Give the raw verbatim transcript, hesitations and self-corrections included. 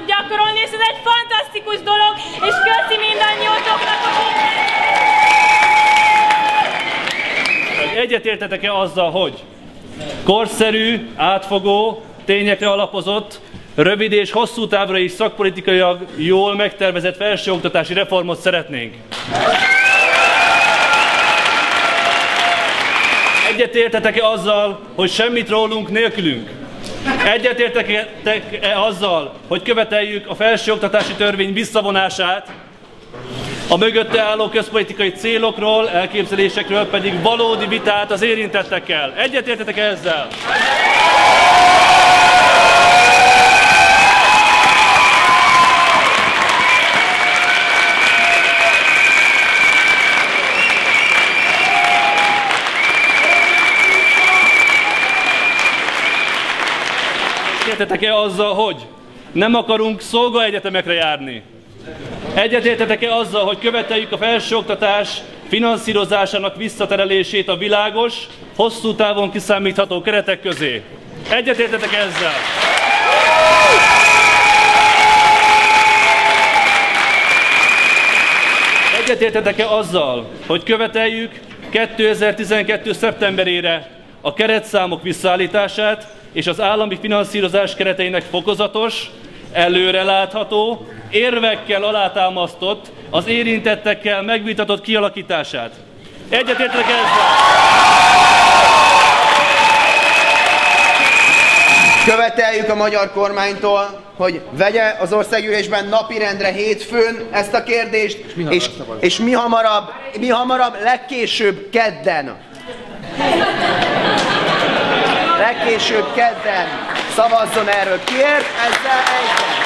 tudjuk gyakorolni, és ez egy fantasztikus dolog, és köszi mindannyiótoknak, akik... Egyetértetek-e azzal, hogy korszerű, átfogó, tényekre alapozott, rövid és hosszú távra is szakpolitikailag jól megtervezett felsőoktatási reformot szeretnénk? Egyetértetek-e azzal, hogy semmit rólunk nélkülünk? Egyetértetek-e azzal, hogy követeljük a felsőoktatási törvény visszavonását, a mögötte álló közpolitikai célokról, elképzelésekről pedig valódi vitát az érintettekkel? Egyetértetek-e ezzel? Egyetértetek-e azzal, hogy nem akarunk szolgaegyetemekre járni? Egyetértetek-e azzal, hogy követeljük a felsőoktatás finanszírozásának visszaterelését a világos, hosszú távon kiszámítható keretek közé? Egyetértetek-e ezzel? Egyetértetek-e azzal, hogy követeljük kétezer-tizenkettő szeptemberére a keretszámok visszaállítását és az állami finanszírozás kereteinek fokozatos, előrelátható, érvekkel alátámasztott, az érintettekkel megvitatott kialakítását? Egyetértek ezzel? Követeljük a magyar kormánytól, hogy vegye az országgyűlésben napirendre hétfőn ezt a kérdést, és mi hamarabb, és, és mi hamarabb, mi hamarabb legkésőbb kedden. Legkésőbb kedden szavazzon erről. Kiért? Ezzel egyet.